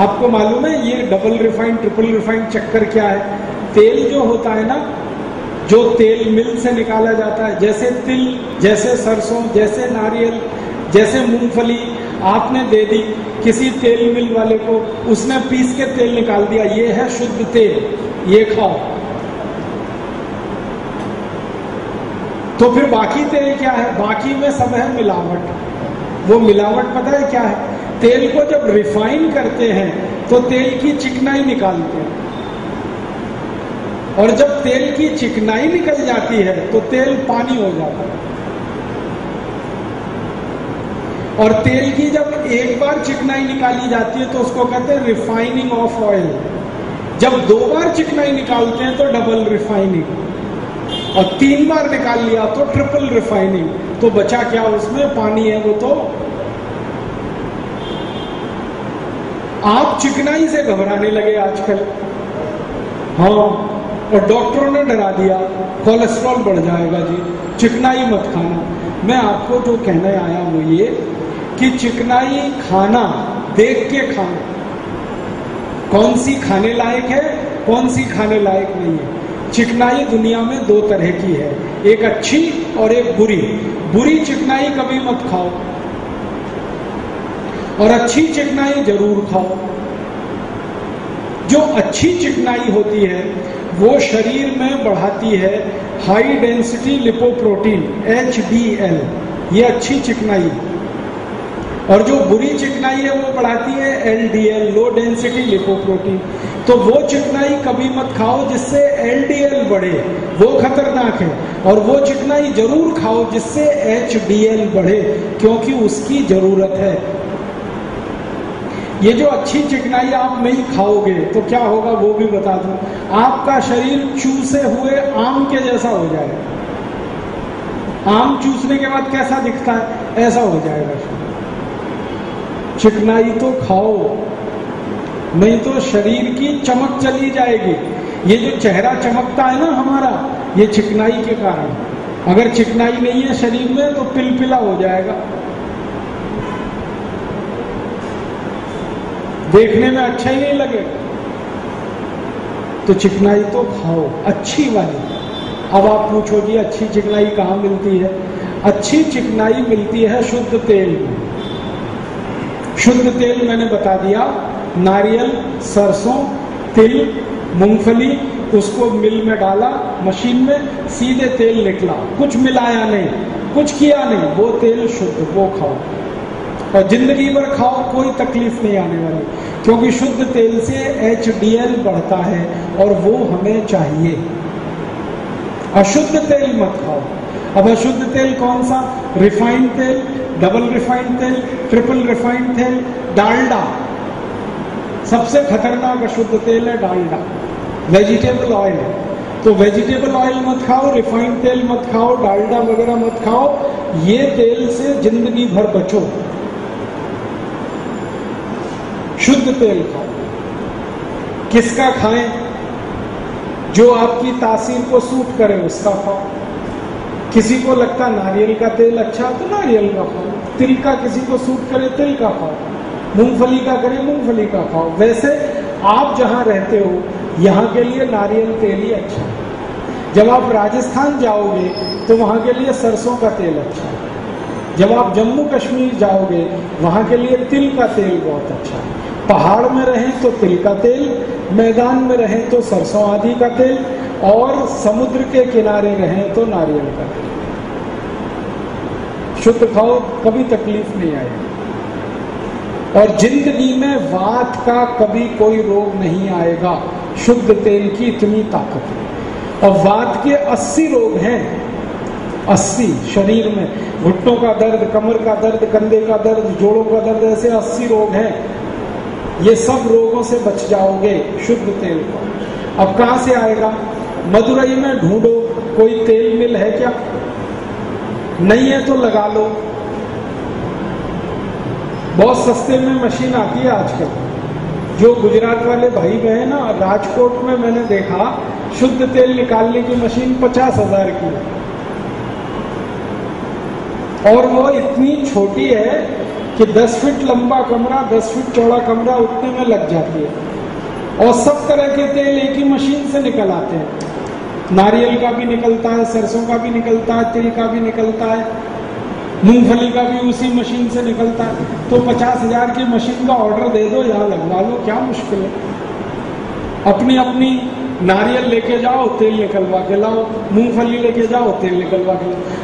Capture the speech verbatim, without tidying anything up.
आपको मालूम है ये डबल रिफाइंड ट्रिपल रिफाइंड चक्कर क्या है? तेल जो होता है ना, जो तेल मिल से निकाला जाता है, जैसे तिल, जैसे सरसों, जैसे नारियल, जैसे मूंगफली आपने दे दी किसी तेल मिल वाले को, उसने पीस के तेल निकाल दिया, ये है शुद्ध तेल, ये खाओ। तो फिर बाकी तेल क्या है? बाकी में सब है मिलावट। वो मिलावट पता है क्या है? तेल को जब रिफाइन करते हैं तो तेल की चिकनाई निकालते हैं, और जब तेल की चिकनाई निकल जाती है तो तेल पानी हो जाता है। और तेल की जब एक बार चिकनाई निकाली जाती है तो उसको कहते हैं रिफाइनिंग ऑफ ऑयल। जब दो बार चिकनाई निकालते हैं तो डबल रिफाइनिंग, और तीन बार निकाल लिया तो ट्रिपल रिफाइनिंग। तो बचा क्या उसमें? पानी है वो। तो आप चिकनाई से घबराने लगे आजकल, हाँ, और डॉक्टरों ने डरा दिया कोलेस्ट्रॉल बढ़ जाएगा जी, चिकनाई मत खाना। मैं आपको जो कहने आया हूँ ये कि चिकनाई खाना देख के खाना, कौन सी खाने लायक है कौन सी खाने लायक नहीं है। चिकनाई दुनिया में दो तरह की है, एक अच्छी और एक बुरी। बुरी चिकनाई कभी मत खाओ और अच्छी चिकनाई जरूर खाओ। जो अच्छी चिकनाई होती है वो शरीर में बढ़ाती है high density lipoprotein H D L, ये अच्छी चिकनाई। और जो बुरी चिकनाई है वो बढ़ाती है L D L low density lipoprotein. तो वो चिकनाई कभी मत खाओ जिससे एल डी एल बढ़े, वो खतरनाक है। और वो चिकनाई जरूर खाओ जिससे एच डी एल बढ़े, क्योंकि उसकी जरूरत है। ये जो अच्छी चिकनाई आप नहीं खाओगे तो क्या होगा वो भी बता दूं, आपका शरीर चूसे हुए आम के जैसा हो जाएगा। आम चूसने के बाद कैसा दिखता है, ऐसा हो जाएगा। चिकनाई तो खाओ, नहीं तो शरीर की चमक चली जाएगी। ये जो चेहरा चमकता है ना हमारा, ये चिकनाई के कारण। अगर चिकनाई नहीं है शरीर में तो पिलपिला हो जाएगा, देखने में अच्छा ही नहीं लगेगा। तो चिकनाई तो खाओ, अच्छी वाली। अब आप पूछो जी अच्छी चिकनाई कहाँ मिलती है? अच्छी चिकनाई मिलती है शुद्ध तेल। शुद्ध तेल मैंने बता दिया, नारियल, सरसों, तिल, मूंगफली, उसको मिल में डाला, मशीन में सीधे तेल निकला, कुछ मिलाया नहीं, कुछ किया नहीं, वो तेल शुद्ध, वो खाओ। और जिंदगी भर खाओ, कोई तकलीफ नहीं आने वाली, क्योंकि शुद्ध तेल से एच डी एल बढ़ता है और वो हमें चाहिए। अशुद्ध तेल मत खाओ। अब अशुद्ध तेल कौन सा? रिफाइंड तेल, डबल रिफाइंड तेल, ट्रिपल रिफाइंड तेल, डालडा। सबसे खतरनाक अशुद्ध तेल है डालडा, वेजिटेबल ऑयल है। तो वेजिटेबल ऑयल मत खाओ, रिफाइंड तेल मत खाओ, डालडा वगैरह मत खाओ। ये तेल से जिंदगी भर बचो, शुद्ध तेल खाओ। किसका खाएं? जो आपकी तासीर को सूट करे उसका खाओ। किसी को लगता नारियल का तेल अच्छा तो नारियल का खाओ, तिल का किसी को सूट करे तिल का खाओ, मूंगफली का करे मूंगफली का खाओ। वैसे आप जहां रहते हो यहाँ के लिए नारियल तेल ही अच्छा है। जब आप राजस्थान जाओगे तो वहां के लिए सरसों का तेल अच्छा है। जब आप जम्मू कश्मीर जाओगे वहां के लिए तिल का तेल बहुत अच्छा है। पहाड़ में रहें तो तिल का तेल, मैदान में रहें तो सरसों आदि का तेल, और समुद्र के किनारे रहें तो नारियल का तेल। शुद्ध खाओ, कभी तकलीफ नहीं आएगी, और जिंदगी में वात का कभी कोई रोग नहीं आएगा। शुद्ध तेल की इतनी ताकत है। और वात के अस्सी रोग हैं, अस्सी शरीर में। घुटनों का दर्द, कमर का दर्द, कंधे का दर्द, जोड़ों का दर्द, ऐसे अस्सी रोग हैं। ये सब रोगों से बच जाओगे शुद्ध तेल को। अब कहां से आएगा? मदुरई में ढूंढो कोई तेल मिल है क्या, नहीं है तो लगा लो। बहुत सस्ते में मशीन आती है आजकल। जो गुजरात वाले भाई बहन ना, राजकोट में मैंने देखा शुद्ध तेल निकालने की मशीन पचास हजार की है, और वो इतनी छोटी है कि दस फीट लंबा कमरा, दस फीट चौड़ा कमरा उतने में लग जाती है। और सब तरह के तेल एक ही मशीन से निकल आते हैं, नारियल का भी निकलता है, सरसों का भी निकलता है, तिल का भी निकलता है, मूंगफली का भी उसी मशीन से निकलता है। तो पचास हजार की मशीन का ऑर्डर दे दो, यहाँ लगवा लो, क्या मुश्किल है। अपनी अपनी नारियल लेके जाओ, तेल निकलवा के लाओ, मूंगफली लेके जाओ, तेल निकलवा के लाओ।